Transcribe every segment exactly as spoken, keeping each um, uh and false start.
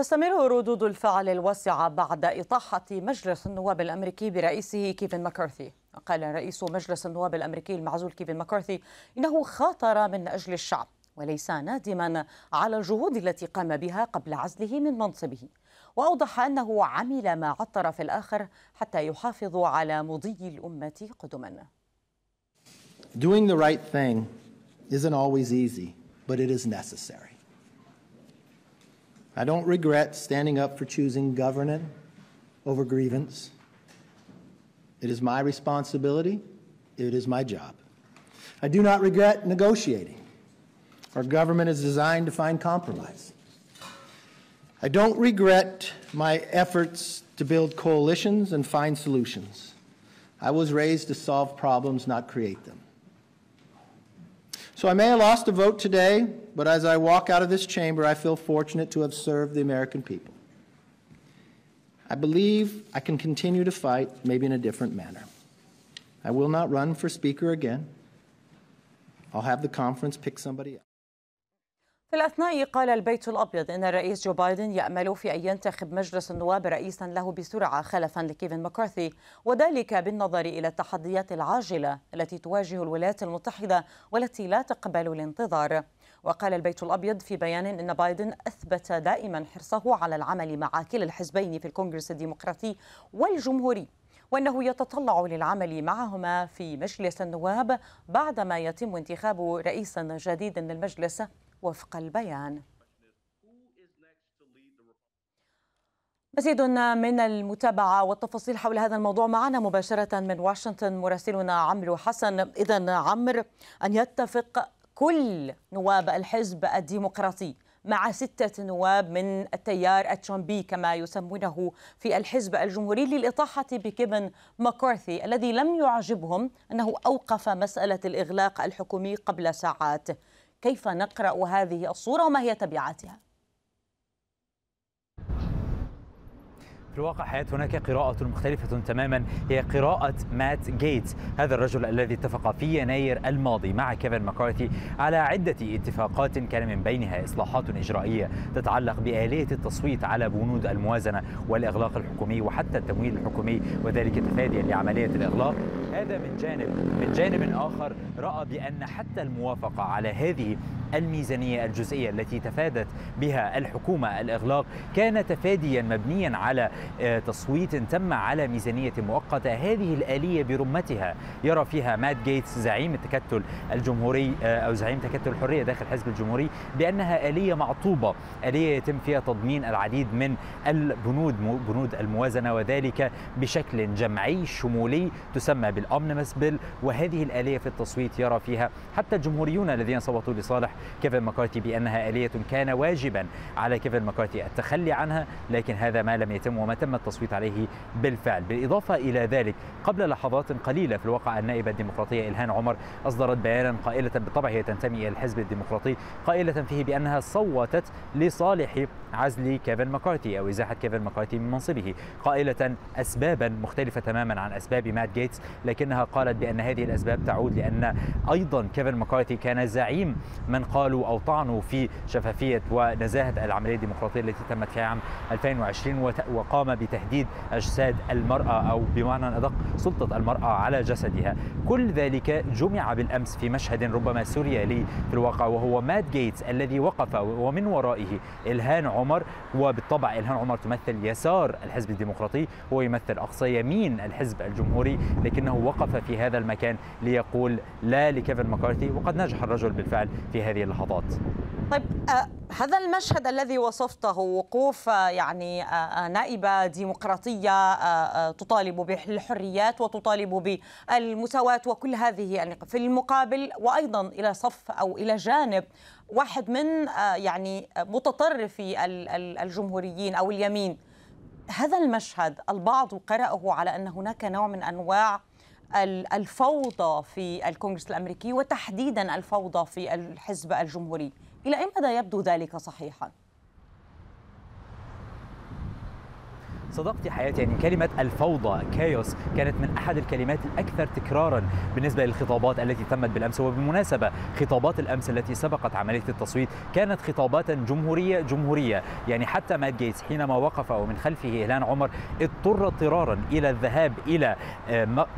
تستمر ردود الفعل الواسعة بعد إطاحة مجلس النواب الأمريكي برئيسه كيفن ماكارثي. قال رئيس مجلس النواب الأمريكي المعزول كيفن ماكارثي إنه خاطر من أجل الشعب وليس نادما على الجهود التي قام بها قبل عزله من منصبه، وأوضح أنه عمل مع الطرف الآخر حتى يحافظ على مضي الأمة قدما. Doing the right thing isn't always easy, but it is necessary. I don't regret standing up for choosing governance over grievance. It is my responsibility. It is my job. I do not regret negotiating. Our government is designed to find compromise. I don't regret my efforts to build coalitions and find solutions. I was raised to solve problems, not create them. So I may have lost a vote today, but as I walk out of this chamber, I feel fortunate to have served the American people. I believe I can continue to fight, maybe in a different manner. I will not run for speaker again. I'll have the conference pick somebody else. في الأثناء قال البيت الأبيض إن الرئيس جو بايدن يأمل في أن ينتخب مجلس النواب رئيسا له بسرعة خلفا لكيفن ماكارثي، وذلك بالنظر إلى التحديات العاجلة التي تواجه الولايات المتحدة والتي لا تقبل الانتظار. وقال البيت الأبيض في بيان إن بايدن أثبت دائما حرصه على العمل مع كلا الحزبين في الكونغرس الديمقراطي والجمهوري، وأنه يتطلع للعمل معهما في مجلس النواب بعدما يتم انتخاب رئيس جديد للمجلس وفق البيان. مزيد من المتابعة والتفاصيل حول هذا الموضوع معنا مباشرة من واشنطن مراسلنا عمرو حسن. إذن عمرو، أن يتفق كل نواب الحزب الديمقراطي مع ستة نواب من التيار الترامبي كما يسمونه في الحزب الجمهوري للإطاحة بكيفن ماكارثي، الذي لم يعجبهم أنه أوقف مسألة الإغلاق الحكومي قبل ساعات. كيف نقرأ هذه الصورة وما هي تبعاتها؟ في الواقع حياة هناك قراءة مختلفة تماما، هي قراءة مات جيتس، هذا الرجل الذي اتفق في يناير الماضي مع كيفن ماكارثي على عدة اتفاقات كان من بينها إصلاحات إجرائية تتعلق بآلية التصويت على بنود الموازنة والإغلاق الحكومي وحتى التمويل الحكومي، وذلك تفاديا لعملية الإغلاق. هذا من جانب، من جانب آخر رأى بأن حتى الموافقة على هذه الميزانية الجزئية التي تفادت بها الحكومة الإغلاق كان تفاديا مبنيا على تصويت تم على ميزانية مؤقتة. هذه الآلية برمتها يرى فيها مات جيتس زعيم التكتل الجمهوري أو زعيم تكتل الحرية داخل حزب الجمهوري بأنها آلية معطوبة، آلية يتم فيها تضمين العديد من البنود بنود الموازنة وذلك بشكل جمعي شمولي تسمى بالأومنيبوس بيل، وهذه الآلية في التصويت يرى فيها حتى الجمهوريون الذين صوتوا لصالح كيفن ماكارثي بأنها آلية كان واجبا على كيفن ماكارثي التخلي عنها، لكن هذا ما لم يتم وما تم التصويت عليه بالفعل. بالإضافة إلى ذلك قبل لحظات قليلة في الواقع النائبة الديمقراطية إلهان عمر أصدرت بيانا قائلة، بالطبع هي تنتمي إلى الحزب الديمقراطي، قائلة فيه بأنها صوتت لصالح عزل كيفن ماكارثي أو إزاحة كيفن ماكارثي من منصبه، قائلة أسبابا مختلفة تماما عن أسباب مات جيتس، لكنها قالت بأن هذه الأسباب تعود لأن أيضا كيفن ماكارثي كان زعيم من قالوا أو طعنوا في شفافية ونزاهة العملية الديمقراطية التي تمت في عام ألفين وعشرين وقام بتهديد أجساد المرأة أو بمعنى أدق سلطة المرأة على جسدها. كل ذلك جمع بالأمس في مشهد ربما سوريالي في الواقع، وهو مات جيتس الذي وقف ومن ورائه إلهان عمر، وبالطبع إلهان عمر تمثل يسار الحزب الديمقراطي ويمثل أقصى يمين الحزب الجمهوري، لكنه وقف في هذا المكان ليقول لا لكيفن ماكارثي، وقد نجح الرجل بالفعل في هذه اللحظات. طيب هذا المشهد الذي وصفته، وقوف يعني نائبة ديمقراطية تطالب بالحريات وتطالب بالمساواة وكل هذه النقاط، في المقابل وأيضا إلى صف أو إلى جانب واحد من يعني متطرفي الجمهوريين أو اليمين، هذا المشهد البعض قرأه على أن هناك نوع من أنواع الفوضى في الكونغرس الأمريكي وتحديدا الفوضى في الحزب الجمهوري. إلى أي مدى يبدو ذلك صحيحا؟ صدقتي حياة. يعني كلمة الفوضى كايوس كانت من أحد الكلمات الأكثر تكرارا بالنسبة للخطابات التي تمت بالأمس. وبالمناسبة خطابات الأمس التي سبقت عملية التصويت كانت خطابات جمهورية جمهورية. يعني حتى مات جيتس حينما وقف ومن خلفه إلهان عمر اضطر اضطرارا إلى الذهاب إلى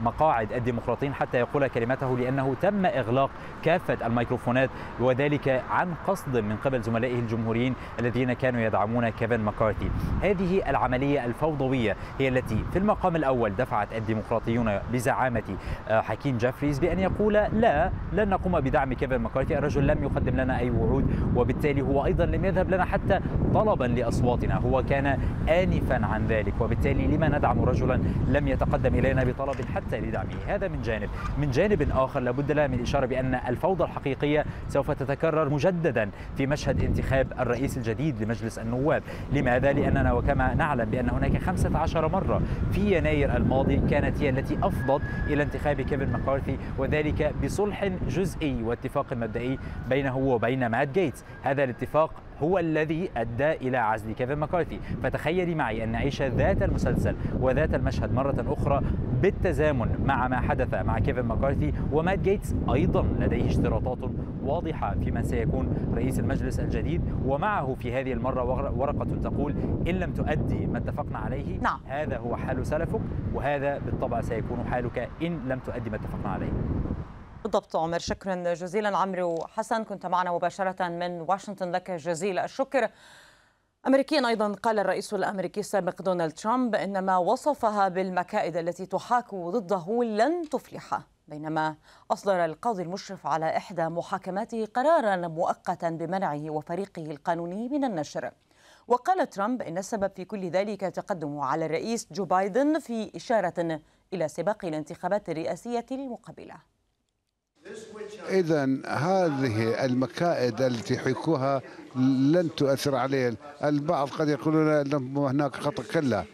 مقاعد الديمقراطيين حتى يقول كلمته، لأنه تم إغلاق كافة الميكروفونات، وذلك عن قصد من قبل زملائه الجمهوريين الذين كانوا يدعمون كيفن مكارثي. هذه العملية الفوضوية هي التي في المقام الأول دفعت الديمقراطيون بزعامة حكيم جيفريز بأن يقول لا، لن نقوم بدعم كيفن مكارثي، الرجل لم يقدم لنا أي وعود، وبالتالي هو أيضا لم يذهب لنا حتى طلبا لأصواتنا، هو كان آنفا عن ذلك، وبالتالي لما ندعم رجلا لم يتقدم إلينا بطلب حتى لدعمه. هذا من جانب. من جانب آخر لابد لها من الإشارة بأن الفوضى الحقيقية سوف تتكرر مجددا في مشهد انتخاب الرئيس الجديد لمجلس النواب. لماذا؟ لأننا وكما نعلم بأن هناك خمسة عشر مرة في يناير الماضي كانت هي التي أفضت إلى انتخاب كيفن مكارثي، وذلك بصلح جزئي واتفاق مبدئي بينه وبين مات جيتس. هذا الاتفاق هو الذي أدى إلى عزل كيفن مكارثي. فتخيلي معي أن نعيش ذات المسلسل وذات المشهد مرة أخرى بالتزامن مع ما حدث مع كيفن مكارثي. ومات جيتس أيضا لديه اشتراطات واضحة في من سيكون رئيس المجلس الجديد، ومعه في هذه المرة ورقة تقول إن لم تؤدي ما اتفقنا عليه نعم. هذا هو حال سلفك، وهذا بالطبع سيكون حالك إن لم تؤدي ما اتفقنا عليه. بالضبط عمر، شكرا جزيلا. عمرو حسن كنت معنا مباشرة من واشنطن، لك جزيل الشكر. أمريكيا أيضا قال الرئيس الأمريكي السابق دونالد ترامب إن ما وصفها بالمكائد التي تحاك ضده لن تفلح، بينما أصدر القاضي المشرف على إحدى محاكماته قرارا مؤقتا بمنعه وفريقه القانوني من النشر. وقال ترامب إن السبب في كل ذلك تقدمه على الرئيس جو بايدن، في إشارة إلى سباق الانتخابات الرئاسية المقبلة. إذن هذه المكائد التي حكوها لن تؤثر عليهم. البعض قد يقولون أن هناك خطأ، كلا،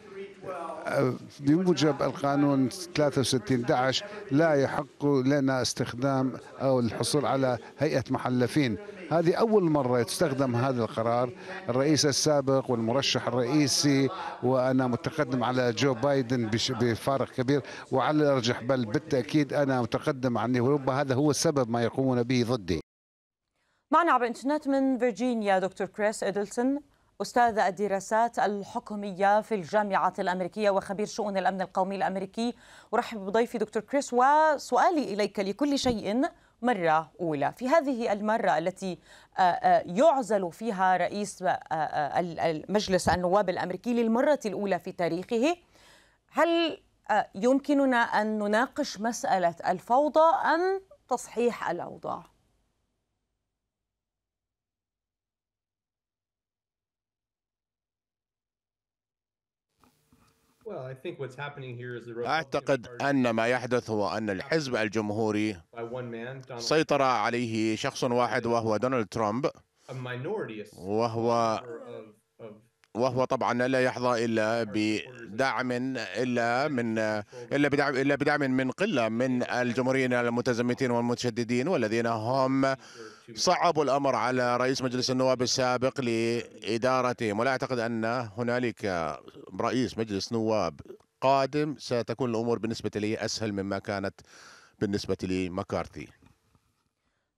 بموجب القانون ثلاثة وستين أحد عشر لا يحق لنا استخدام أو الحصول على هيئة محلفين. هذه أول مرة يستخدم هذا القرار. الرئيس السابق والمرشح الرئيسي، وأنا متقدم على جو بايدن بفارق كبير وعلى الأرجح، بل بالتأكيد أنا متقدم عنه، وربما هذا هو السبب ما يقومون به ضدي. معنا عبر الإنترنت من فيرجينيا دكتور كريس إدلسون، أستاذ الدراسات الحكومية في الجامعة الأمريكية وخبير شؤون الأمن القومي الأمريكي. أرحب بضيفي دكتور كريس، وسؤالي إليك لكل شيء مرة أولى. في هذه المرة التي يعزل فيها رئيس مجلس النواب الأمريكي للمرة الأولى في تاريخه، هل يمكننا أن نناقش مسألة الفوضى أم تصحيح الأوضاع؟ أعتقد أن ما يحدث هو أن الحزب الجمهوري سيطر عليه شخص واحد وهو دونالد ترامب، وهو وهو طبعا لا يحظى إلا بدعم إلا من إلا بدعم إلا بدعم من قلة من الجمهوريين المتزمتين والمتشددين، والذين هم صعبوا الأمر على رئيس مجلس النواب السابق لإدارتهم. ولا أعتقد أن هنالك رئيس مجلس نواب قادم ستكون الأمور بالنسبة لي أسهل مما كانت بالنسبة لمكارثي.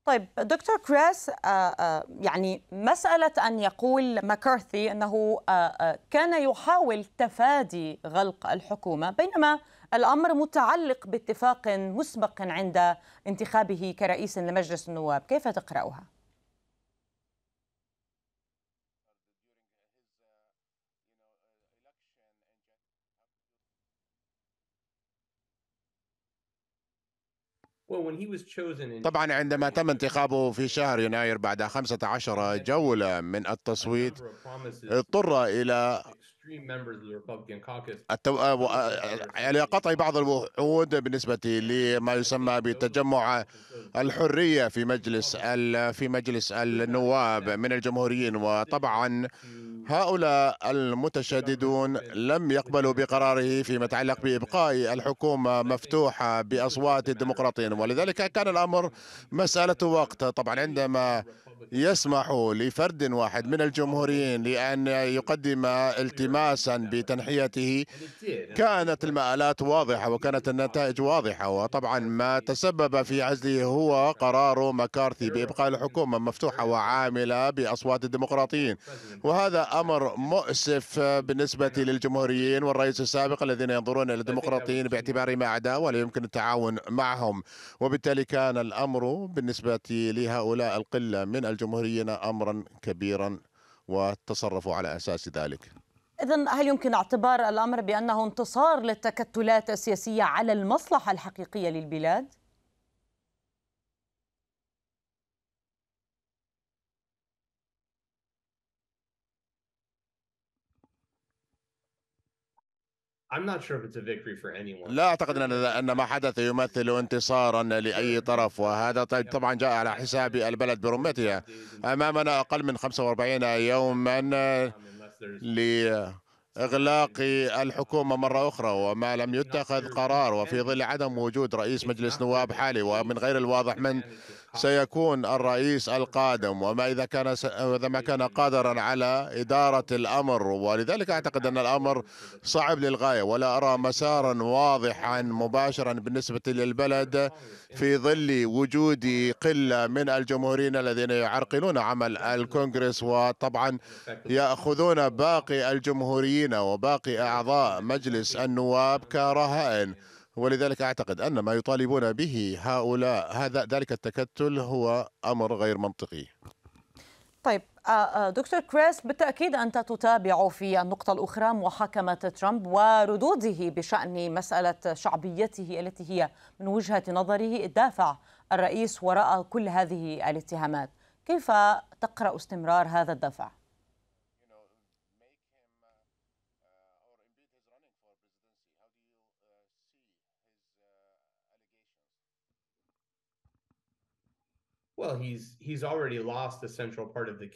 طيب دكتور كريس، يعني مسألة أن يقول مكارثي أنه كان يحاول تفادي غلق الحكومة، بينما الأمر متعلق باتفاق مسبق عند انتخابه كرئيس لمجلس النواب، كيف تقرأها؟ طبعا عندما تم انتخابه في شهر يناير بعد خمسة عشر جولة من التصويت، اضطر إلى إلى قطع بعض الوعود بالنسبة لما يسمى بتجمع الحرية في مجلس في مجلس النواب من الجمهوريين. وطبعا هؤلاء المتشددون لم يقبلوا بقراره فيما يتعلق بإبقاء الحكومة مفتوحة بأصوات الديمقراطيين، ولذلك كان الأمر مسألة وقت. طبعا عندما يسمح لفرد واحد من الجمهوريين لأن يقدم التماسا بتنحيته، كانت المآلات واضحة وكانت النتائج واضحة. وطبعا ما تسبب في عزله هو قرار مكارثي بإبقاء الحكومة مفتوحة وعاملة بأصوات الديمقراطيين، وهذا أمر مؤسف بالنسبة للجمهوريين والرئيس السابق الذين ينظرون إلى الديمقراطيين باعتبارهم أعداء ولا يمكن التعاون معهم. وبالتالي كان الأمر بالنسبة لهؤلاء القلة من الجمهوريين أمرا كبيرا وتصرفوا على أساس ذلك. إذن هل يمكن اعتبار الأمر بأنه انتصار للتكتلات السياسية على المصلحة الحقيقية للبلاد؟ لا أعتقد أن ما حدث يمثل انتصارا لأي طرف، وهذا طبعا جاء على حساب البلد برمتها. أمامنا أقل من خمسة وأربعين يوما لإغلاق الحكومة مرة أخرى وما لم يتخذ قرار، وفي ظل عدم وجود رئيس مجلس نواب حالي، ومن غير الواضح من سيكون الرئيس القادم، وما إذا كان إذا ما كان قادرا على إدارة الأمر. ولذلك أعتقد أن الأمر صعب للغاية، ولا أرى مسارا واضحا مباشرا بالنسبة للبلد في ظل وجود قلة من الجمهوريين الذين يعرقلون عمل الكونغرس، وطبعا يأخذون باقي الجمهوريين وباقي أعضاء مجلس النواب كرهائن. ولذلك أعتقد أن ما يطالبون به هؤلاء هذا ذلك التكتل هو أمر غير منطقي. طيب دكتور كريس، بالتأكيد أنت تتابع في النقطة الأخرى محاكمة ترامب وردوده بشأن مسألة شعبيته التي هي من وجهة نظره دافع الرئيس وراء كل هذه الاتهامات. كيف تقرأ استمرار هذا الدافع؟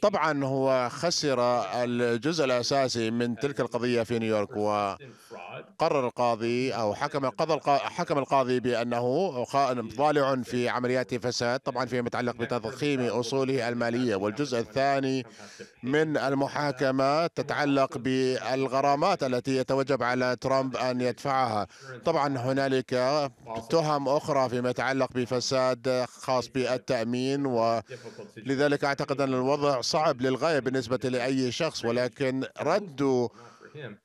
طبعا هو خسر الجزء الأساسي من تلك القضية في نيويورك، وقرر القاضي أو حكم القاضي حكم القاضي بأنه ضالع في عمليات فساد، طبعا فيما يتعلق بتضخيم أصوله المالية. والجزء الثاني من المحاكمة تتعلق بالغرامات التي يتوجب على ترامب أن يدفعها. طبعا هنالك تهم أخرى فيما يتعلق بفساد خاص بالتأمين، ولذلك أعتقد أن الوضع صعب للغاية بالنسبة لأي شخص. ولكن رد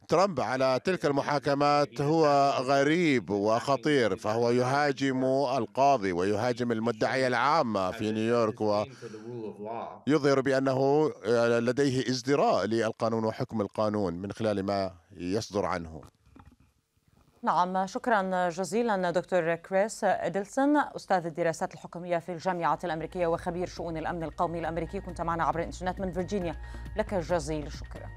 ترامب على تلك المحاكمات هو غريب وخطير، فهو يهاجم القاضي ويهاجم المدعية العامة في نيويورك، ويظهر بأنه لديه ازدراء للقانون وحكم القانون من خلال ما يصدر عنه. نعم، شكرا جزيلا دكتور كريس إدلسون، أستاذ الدراسات الحكومية في الجامعة الأمريكية وخبير شؤون الأمن القومي الأمريكي، كنت معنا عبر الإنترنت من فيرجينيا. لك جزيل الشكر.